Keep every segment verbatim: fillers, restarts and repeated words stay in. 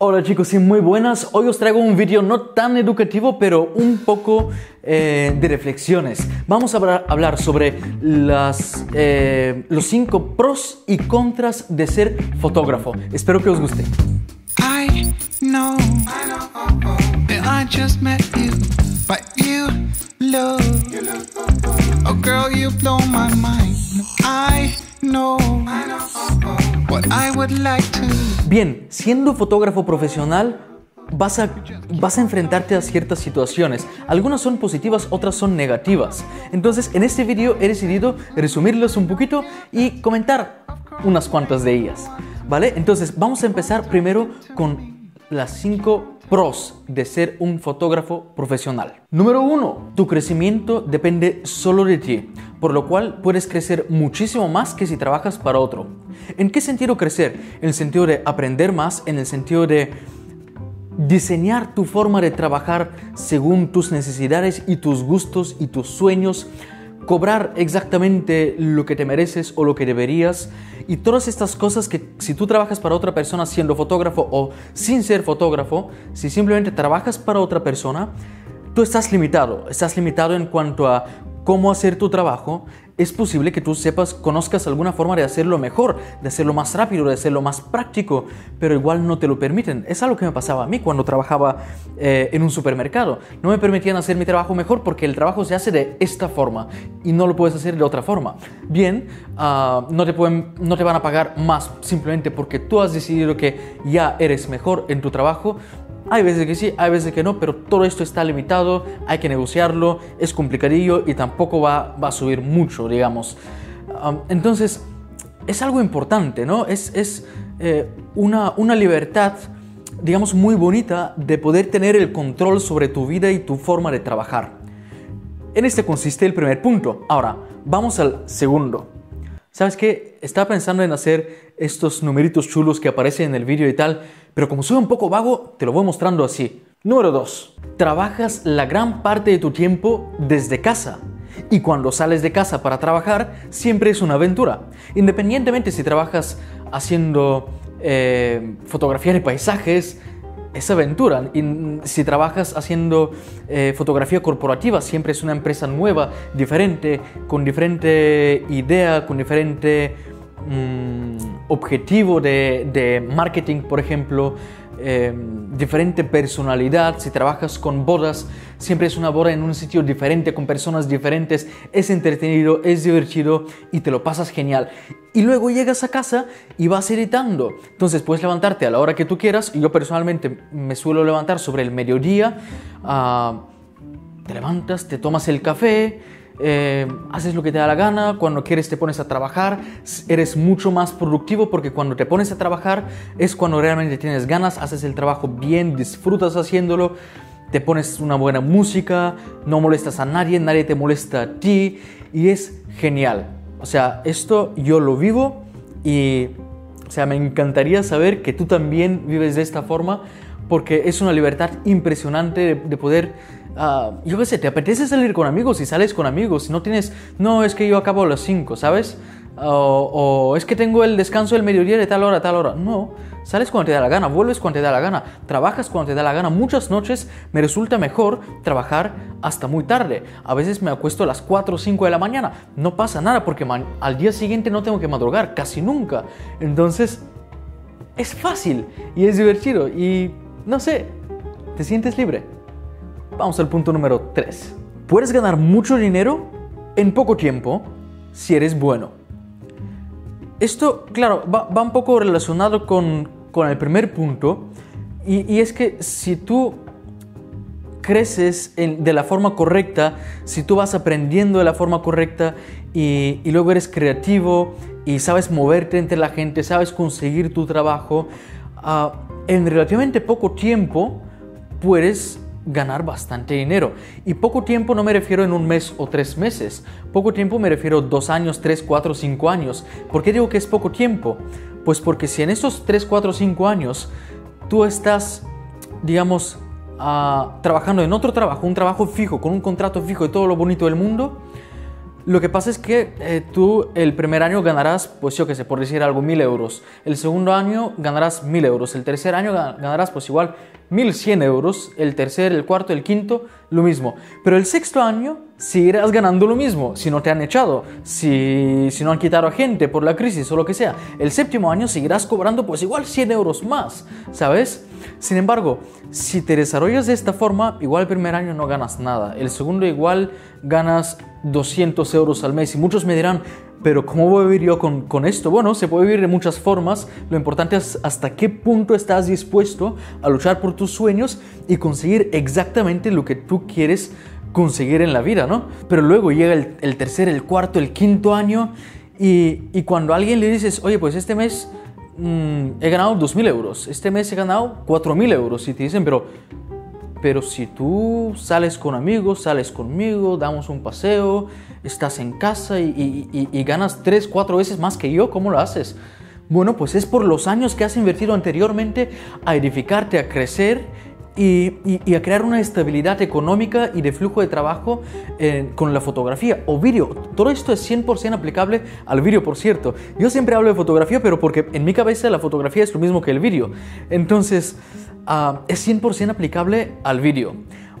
Hola chicos y muy buenas, hoy os traigo un vídeo no tan educativo pero un poco eh, de reflexiones. Vamos a hablar sobre las, eh, los cinco pros y contras de ser fotógrafo. Espero que os guste. I know, I know, oh, oh, that I just met you, but you look, you look, oh, oh, oh girl you blow my mind, I know, I know, oh, oh. Bien, siendo fotógrafo profesional vas a, vas a enfrentarte a ciertas situaciones. Algunas son positivas, otras son negativas. Entonces en este vídeo he decidido resumirlas un poquito y comentar unas cuantas de ellas, ¿vale? Entonces vamos a empezar primero con las cinco pros de ser un fotógrafo profesional. Número uno, tu crecimiento depende solo de ti, por lo cual puedes crecer muchísimo más que si trabajas para otro. ¿En qué sentido crecer? En el sentido de aprender más, en el sentido de diseñar tu forma de trabajar según tus necesidades y tus gustos y tus sueños, cobrar exactamente lo que te mereces o lo que deberías, y todas estas cosas que si tú trabajas para otra persona siendo fotógrafo o sin ser fotógrafo, si simplemente trabajas para otra persona, tú estás limitado, estás limitado en cuanto a cómo hacer tu trabajo. Es posible que tú sepas, conozcas alguna forma de hacerlo mejor, de hacerlo más rápido, de hacerlo más práctico, pero igual no te lo permiten. Es algo que me pasaba a mí cuando trabajaba eh, en un supermercado. No me permitían hacer mi trabajo mejor porque el trabajo se hace de esta forma y no lo puedes hacer de otra forma. Bien, uh, no te pueden, no te van a pagar más simplemente porque tú has decidido que ya eres mejor en tu trabajo. Hay veces que sí, hay veces que no, pero todo esto está limitado, hay que negociarlo, es complicadillo y tampoco va, va a subir mucho, digamos. Um, entonces, es algo importante, ¿no? Es, es eh, una, una libertad, digamos, muy bonita de poder tener el control sobre tu vida y tu forma de trabajar. En este consiste el primer punto. Ahora, vamos al segundo. ¿Sabes qué? Estaba pensando en hacer estos numeritos chulos que aparecen en el vídeo y tal, pero como soy un poco vago, te lo voy mostrando así. Número dos. Trabajas la gran parte de tu tiempo desde casa. Y cuando sales de casa para trabajar, siempre es una aventura. Independientemente si trabajas haciendo eh, fotografía de paisajes, es aventura. Y si trabajas haciendo eh, fotografía corporativa, siempre es una empresa nueva, diferente, con diferente idea, con diferente mmm, objetivo de, de marketing, por ejemplo, eh, diferente personalidad. Si trabajas con bodas, siempre es una boda en un sitio diferente, con personas diferentes. Es entretenido, es divertido y te lo pasas genial. Y luego llegas a casa y vas editando. Entonces puedes levantarte a la hora que tú quieras. Yo personalmente me suelo levantar sobre el mediodía. Uh, te levantas, te tomas el café, eh, haces lo que te da la gana. Cuando quieres te pones a trabajar. Eres mucho más productivo porque cuando te pones a trabajar es cuando realmente tienes ganas, haces el trabajo bien, disfrutas haciéndolo. Te pones una buena música, no molestas a nadie, nadie te molesta a ti y es genial. O sea, esto yo lo vivo y, o sea, me encantaría saber que tú también vives de esta forma porque es una libertad impresionante de, de poder, uh, yo qué sé, te apetece salir con amigos y sales con amigos. Si no tienes, no, es que yo acabo a las cinco, ¿sabes? O, o es que tengo el descanso del mediodía de tal hora a tal hora. No, sales cuando te da la gana, vuelves cuando te da la gana, trabajas cuando te da la gana. Muchas noches me resulta mejor trabajar hasta muy tarde. A veces me acuesto a las cuatro o cinco de la mañana. No pasa nada porque al día siguiente no tengo que madrugar, casi nunca. Entonces es fácil y es divertido y no sé, te sientes libre. Vamos al punto número tres. Puedes ganar mucho dinero en poco tiempo si eres bueno. Esto, claro, va, va un poco relacionado con, con el primer punto y, y es que si tú creces en, de la forma correcta, si tú vas aprendiendo de la forma correcta y, y luego eres creativo y sabes moverte entre la gente, sabes conseguir tu trabajo, uh, en relativamente poco tiempo puedes ganar bastante dinero. Y poco tiempo no me refiero en un mes o tres meses. Poco tiempo me refiero dos años, tres, cuatro, cinco años. ¿Por qué digo que es poco tiempo? Pues porque si en esos tres, cuatro, cinco años tú estás, digamos, uh, trabajando en otro trabajo, un trabajo fijo, con un contrato fijo y todo lo bonito del mundo, Lo que pasa es que eh, tú el primer año ganarás, pues yo qué sé, por decir algo, mil euros. El segundo año ganarás mil euros. El tercer año ganarás, pues igual, mil cien euros. El tercer, el cuarto, el quinto, lo mismo. Pero el sexto año seguirás ganando lo mismo, si no te han echado, si, si no han quitado a gente por la crisis o lo que sea. El séptimo año seguirás cobrando, pues igual, cien euros más, ¿sabes? Sin embargo, si te desarrollas de esta forma, igual el primer año no ganas nada. El segundo igual ganas doscientos euros al mes. Y muchos me dirán, pero ¿cómo voy a vivir yo con, con esto? Bueno, se puede vivir de muchas formas. Lo importante es hasta qué punto estás dispuesto a luchar por tus sueños y conseguir exactamente lo que tú quieres conseguir en la vida, ¿no? Pero luego llega el, el tercer, el cuarto, el quinto año y, y cuando a alguien le dices, oye, pues este mes he ganado dos mil euros, este mes he ganado cuatro mil euros, y te dicen, pero, pero si tú sales con amigos, sales conmigo, damos un paseo, estás en casa y, y, y, y ganas tres, cuatro veces más que yo, ¿cómo lo haces? Bueno, pues es por los años que has invertido anteriormente a edificarte, a crecer y, y, y a crear una estabilidad económica y de flujo de trabajo eh, con la fotografía o vídeo. Todo esto es cien por ciento aplicable al vídeo, por cierto. Yo siempre hablo de fotografía, pero porque en mi cabeza la fotografía es lo mismo que el vídeo. Entonces, uh, es cien por ciento aplicable al vídeo.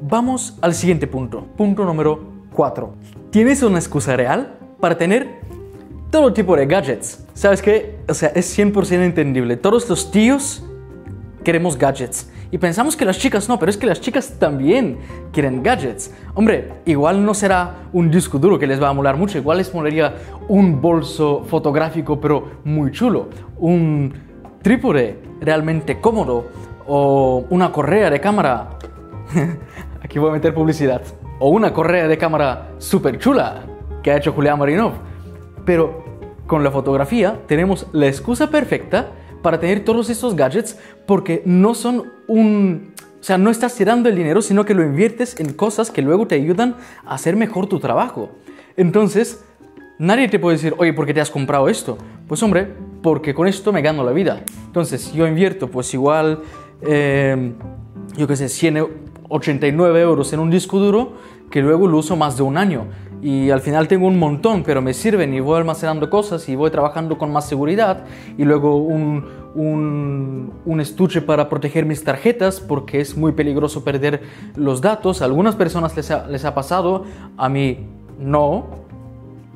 Vamos al siguiente punto. Punto número cuatro. ¿Tienes una excusa real para tener todo tipo de gadgets? ¿Sabes qué? O sea, es cien por ciento entendible. Todos los tíos queremos gadgets. Y pensamos que las chicas no, pero es que las chicas también quieren gadgets. Hombre, igual no será un disco duro que les va a molar mucho, igual les molaría un bolso fotográfico pero muy chulo, un trípode realmente cómodo o una correa de cámara, aquí voy a meter publicidad, o una correa de cámara súper chula que ha hecho Julián Marinov. Pero con la fotografía tenemos la excusa perfecta para tener todos estos gadgets porque no son un... O sea, no estás tirando el dinero, sino que lo inviertes en cosas que luego te ayudan a hacer mejor tu trabajo. Entonces, nadie te puede decir, oye, ¿por qué te has comprado esto? Pues hombre, porque con esto me gano la vida. Entonces, yo invierto pues igual, eh, yo qué sé, ciento ochenta y nueve euros en un disco duro que luego lo uso más de un año. Y al final tengo un montón, pero me sirven y voy almacenando cosas y voy trabajando con más seguridad. Y luego un, un, un estuche para proteger mis tarjetas porque es muy peligroso perder los datos. A algunas personas les ha, les ha pasado, a mí no,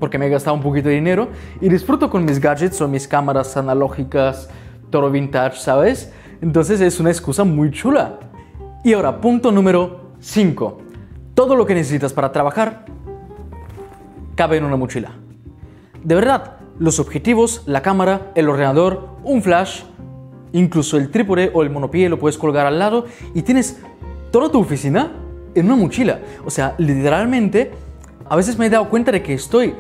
porque me he gastado un poquito de dinero. Y disfruto con mis gadgets o mis cámaras analógicas, todo vintage, ¿sabes? Entonces es una excusa muy chula. Y ahora, punto número cinco. Todo lo que necesitas para trabajar cabe en una mochila. De verdad, los objetivos, la cámara, el ordenador, un flash, incluso el trípode o el monopié lo puedes colgar al lado y tienes toda tu oficina en una mochila. O sea, literalmente, a veces me he dado cuenta de que estoy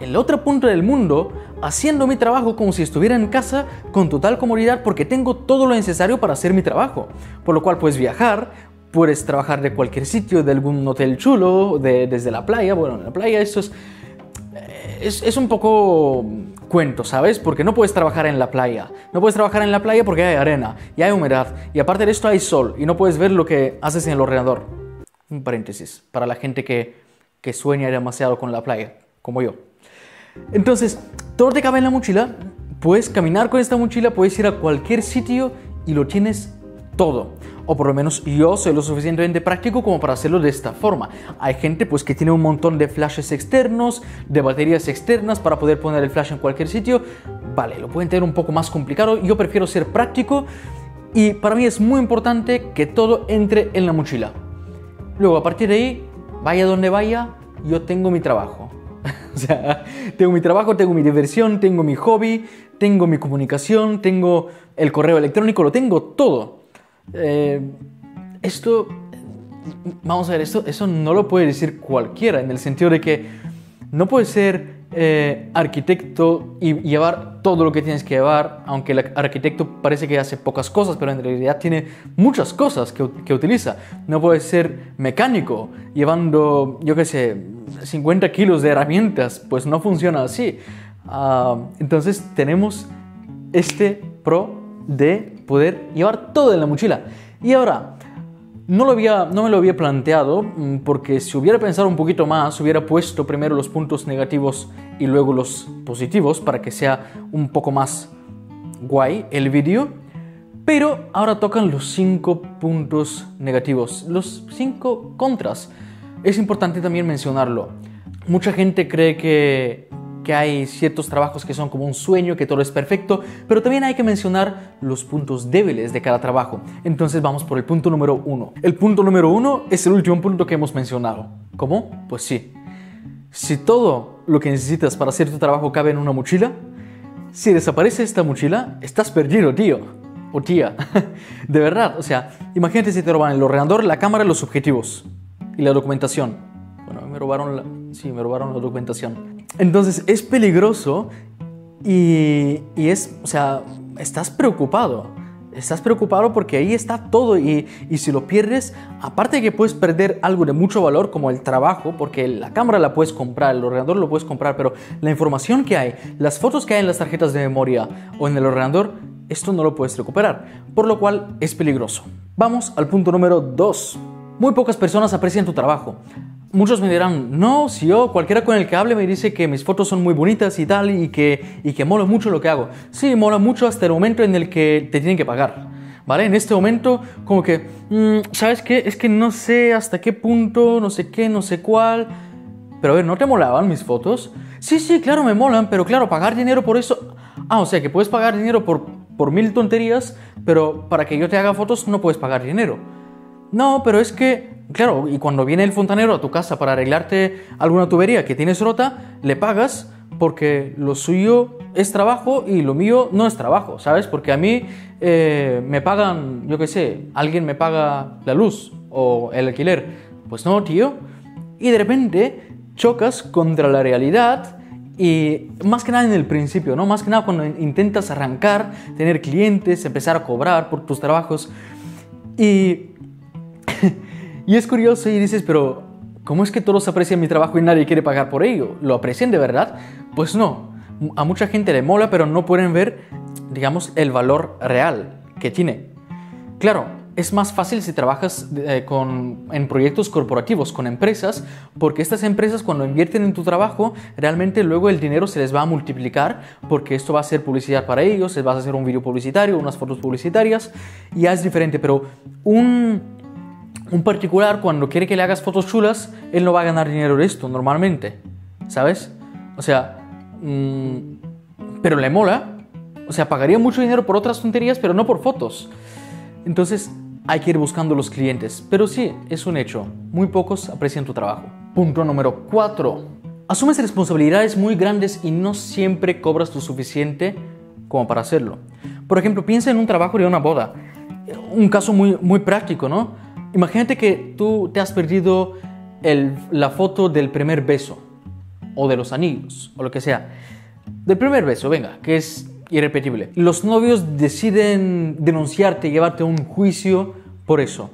en la otra punta del mundo haciendo mi trabajo como si estuviera en casa con total comodidad porque tengo todo lo necesario para hacer mi trabajo. Por lo cual puedes viajar, puedes trabajar de cualquier sitio, de algún hotel chulo, de, desde la playa. Bueno, en la playa esto es... Es, es un poco cuento, ¿sabes? Porque no puedes trabajar en la playa. No puedes trabajar en la playa porque hay arena y hay humedad. Y aparte de esto hay sol y no puedes ver lo que haces en el ordenador. Un paréntesis para la gente que, que sueña demasiado con la playa, como yo. Entonces, todo te cabe en la mochila. Puedes caminar con esta mochila, puedes ir a cualquier sitio y lo tienes todo. O por lo menos yo soy lo suficientemente práctico como para hacerlo de esta forma. Hay gente pues que tiene un montón de flashes externos, de baterías externas para poder poner el flash en cualquier sitio. Vale, lo pueden tener un poco más complicado. Yo prefiero ser práctico y para mí es muy importante que todo entre en la mochila. Luego a partir de ahí, vaya donde vaya, yo tengo mi trabajo. O sea, tengo mi trabajo, tengo mi diversión, tengo mi hobby, tengo mi comunicación, tengo el correo electrónico, lo tengo todo. Eh, esto, vamos a ver, esto, eso no lo puede decir cualquiera, en el sentido de que no puedes ser eh, arquitecto y llevar todo lo que tienes que llevar, aunque el arquitecto parece que hace pocas cosas, pero en realidad tiene muchas cosas que, que utiliza. No puedes ser mecánico llevando, yo qué sé, cincuenta kilos de herramientas, pues no funciona así. Uh, entonces tenemos este pro de poder llevar todo en la mochila. Y ahora, No, lo había, no me lo había planteado, porque si hubiera pensado un poquito más, hubiera puesto primero los puntos negativos y luego los positivos para que sea un poco más guay el vídeo. Pero ahora tocan los cinco puntos negativos, los cinco contras. Es importante también mencionarlo. Mucha gente cree que, que hay ciertos trabajos que son como un sueño, que todo es perfecto, pero también hay que mencionar los puntos débiles de cada trabajo. Entonces vamos por el punto número uno. El punto número uno es el último punto que hemos mencionado. ¿Cómo? Pues sí. Si todo lo que necesitas para hacer tu trabajo cabe en una mochila, si desaparece esta mochila, estás perdido, tío. O tía, de verdad, o sea, imagínate si te roban el ordenador, la cámara, los objetivos y la documentación. Bueno, me robaron la... sí, me robaron la documentación. Entonces es peligroso y, y es, o sea, estás preocupado. Estás preocupado porque ahí está todo y, y si lo pierdes, aparte de que puedes perder algo de mucho valor como el trabajo, porque la cámara la puedes comprar, el ordenador lo puedes comprar, pero la información que hay, las fotos que hay en las tarjetas de memoria o en el ordenador, esto no lo puedes recuperar, por lo cual es peligroso. Vamos al punto número dos. Muy pocas personas aprecian tu trabajo. Muchos me dirán, no, si yo, cualquiera con el que hable me dice que mis fotos son muy bonitas y tal, y que, y que mola mucho lo que hago. Sí, mola mucho hasta el momento en el que te tienen que pagar, ¿vale? En este momento, como que, mmm, ¿sabes qué? Es que no sé hasta qué punto, no sé qué, no sé cuál. Pero a ver, ¿no te molaban mis fotos? Sí, sí, claro, me molan, pero claro, pagar dinero por eso... Ah, o sea, que puedes pagar dinero por... por mil tonterías, pero para que yo te haga fotos no puedes pagar dinero. No, pero es que, claro, y cuando viene el fontanero a tu casa para arreglarte alguna tubería que tienes rota, le pagas porque lo suyo es trabajo y lo mío no es trabajo, ¿sabes? Porque a mí eh, me pagan, yo qué sé, alguien me paga la luz o el alquiler. Pues no, tío. Y de repente chocas contra la realidad. Y más que nada en el principio, ¿no? Más que nada cuando intentas arrancar, tener clientes, empezar a cobrar por tus trabajos. Y, y es curioso y dices, pero ¿cómo es que todos aprecian mi trabajo y nadie quiere pagar por ello? ¿Lo aprecian de verdad? Pues no. A mucha gente le mola, pero no pueden ver, digamos, el valor real que tiene. Claro, es más fácil si trabajas eh, con, en proyectos corporativos, con empresas, porque estas empresas cuando invierten en tu trabajo, realmente luego el dinero se les va a multiplicar, porque esto va a ser publicidad para ellos, les vas a hacer un video publicitario, unas fotos publicitarias, y ya es diferente. Pero un, un particular, cuando quiere que le hagas fotos chulas, él no va a ganar dinero de esto normalmente, ¿sabes? O sea, mmm, pero le mola. O sea, pagaría mucho dinero por otras tonterías, pero no por fotos. Entonces... hay que ir buscando los clientes, pero sí, es un hecho. Muy pocos aprecian tu trabajo. Punto número cuatro. Asumes responsabilidades muy grandes y no siempre cobras lo suficiente como para hacerlo. Por ejemplo, piensa en un trabajo de una boda. Un caso muy, muy práctico, ¿no? Imagínate que tú te has perdido el, la foto del primer beso, o de los anillos, o lo que sea. Del primer beso, venga, que es... irrepetible. Los novios deciden denunciarte, llevarte a un juicio por eso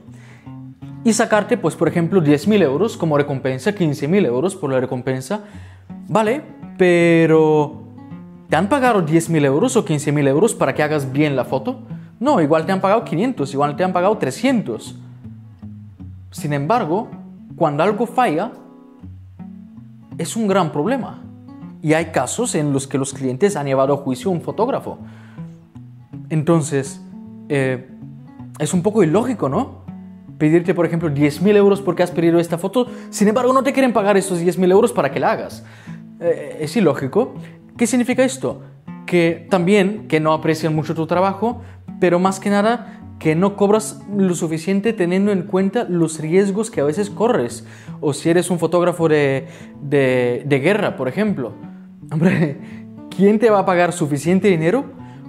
y sacarte, pues por ejemplo, diez mil euros como recompensa, quince mil euros por la recompensa, ¿vale? Pero ¿te han pagado diez mil euros o quince mil euros para que hagas bien la foto? No, igual te han pagado quinientos, igual te han pagado trescientos. Sin embargo, cuando algo falla, es un gran problema. Y hay casos en los que los clientes han llevado a juicio a un fotógrafo. Entonces, eh, es un poco ilógico, ¿no? Pedirte, por ejemplo, diez mil euros porque has pedido esta foto. Sin embargo, no te quieren pagar esos diez mil euros para que la hagas. Eh, es ilógico. ¿Qué significa esto? Que también, que no aprecian mucho tu trabajo, pero más que nada, que no cobras lo suficiente teniendo en cuenta los riesgos que a veces corres. O si eres un fotógrafo de, de, de guerra, por ejemplo. Hombre, ¿quién te va a pagar suficiente dinero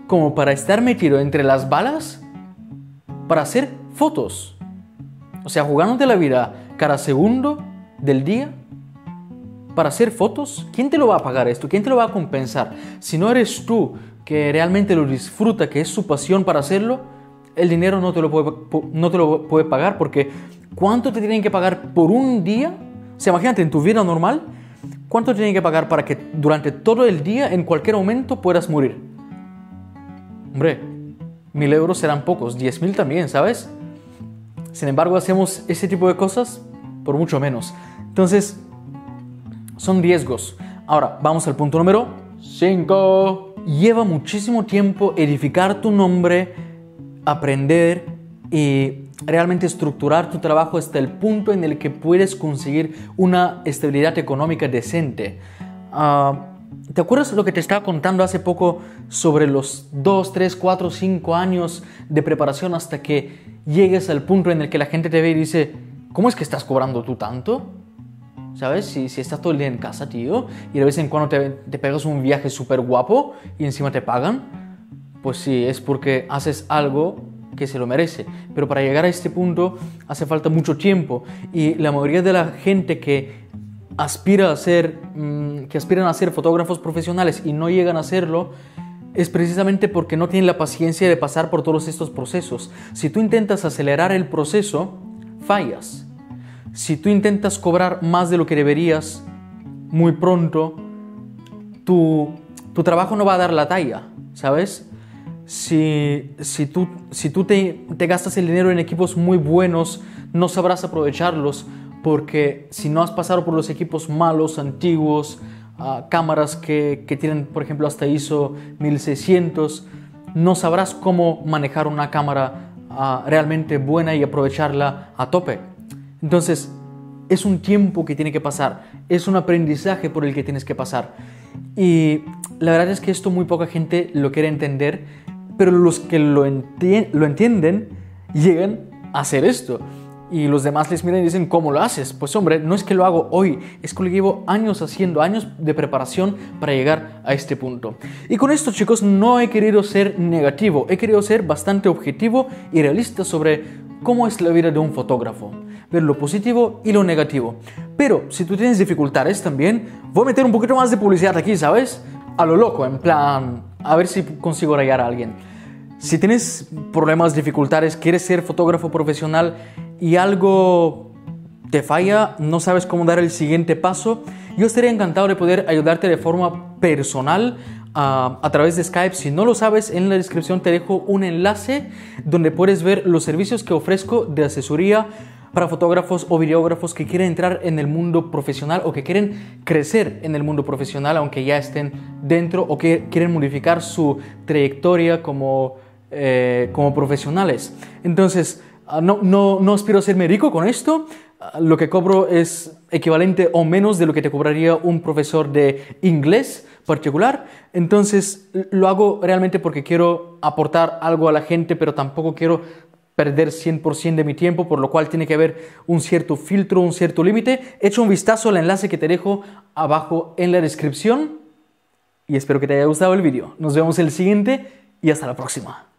como para estar metido entre las balas para hacer fotos? O sea, jugándote la vida cada segundo del día para hacer fotos. ¿Quién te lo va a pagar esto? ¿Quién te lo va a compensar? Si no eres tú que realmente lo disfruta, que es su pasión para hacerlo, el dinero no te lo puede, no te lo puede pagar, porque ¿cuánto te tienen que pagar por un día? O sea, imagínate, en tu vida normal, ¿cuánto te tienen que pagar para que durante todo el día, en cualquier momento, puedas morir? Hombre, mil euros serán pocos, diez mil también, ¿sabes? Sin embargo, hacemos ese tipo de cosas por mucho menos. Entonces, son riesgos. Ahora, vamos al punto número cinco. Lleva muchísimo tiempo edificar tu nombre, aprender y realmente estructurar tu trabajo hasta el punto en el que puedes conseguir una estabilidad económica decente. Uh, ¿Te acuerdas lo que te estaba contando hace poco sobre los dos, tres, cuatro, cinco años de preparación hasta que llegues al punto en el que la gente te ve y dice, ¿cómo es que estás cobrando tú tanto? ¿Sabes? Si, si estás todo el día en casa, tío, y de vez en cuando te, te pegas un viaje súper guapo y encima te pagan, pues sí, es porque haces algo que se lo merece. Pero para llegar a este punto hace falta mucho tiempo, y la mayoría de la gente que aspira a ser, mmm, que aspiran a ser fotógrafos profesionales y no llegan a hacerlo, es precisamente porque no tienen la paciencia de pasar por todos estos procesos. Si tú intentas acelerar el proceso, fallas. Si tú intentas cobrar más de lo que deberías, muy pronto tu, tu trabajo no va a dar la talla, ¿sabes? Si, si tú, si tú te, te gastas el dinero en equipos muy buenos, no sabrás aprovecharlos, porque si no has pasado por los equipos malos, antiguos, uh, cámaras que, que tienen, por ejemplo, hasta ISO mil seiscientos, no sabrás cómo manejar una cámara uh, realmente buena y aprovecharla a tope. Entonces, es un tiempo que tiene que pasar, es un aprendizaje por el que tienes que pasar. Y la verdad es que esto muy poca gente lo quiere entender, pero los que lo, enti lo entienden llegan a hacer esto, y los demás les miran y dicen, ¿cómo lo haces? Pues hombre, no es que lo hago hoy, es que lo llevo años haciendo, años de preparación para llegar a este punto. Y con esto, chicos, no he querido ser negativo, he querido ser bastante objetivo y realista sobre cómo es la vida de un fotógrafo, ver lo positivo y lo negativo. Pero si tú tienes dificultades también, voy a meter un poquito más de publicidad aquí, ¿sabes? A lo loco, en plan, a ver si consigo rayar a alguien. Si tienes problemas, dificultades, quieres ser fotógrafo profesional y algo te falla, no sabes cómo dar el siguiente paso, yo estaría encantado de poder ayudarte de forma personal a, a través de Skype. Si no lo sabes, en la descripción te dejo un enlace donde puedes ver los servicios que ofrezco de asesoría para fotógrafos o videógrafos que quieren entrar en el mundo profesional o que quieren crecer en el mundo profesional aunque ya estén dentro, o que quieren modificar su trayectoria como, eh, como profesionales. Entonces, no, no, no aspiro a hacerme rico con esto. Lo que cobro es equivalente o menos de lo que te cobraría un profesor de inglés particular. Entonces, lo hago realmente porque quiero aportar algo a la gente, pero tampoco quiero perder cien por ciento de mi tiempo, por lo cual tiene que haber un cierto filtro, un cierto límite. Echa un vistazo al enlace que te dejo abajo en la descripción y espero que te haya gustado el vídeo. Nos vemos en el siguiente y hasta la próxima.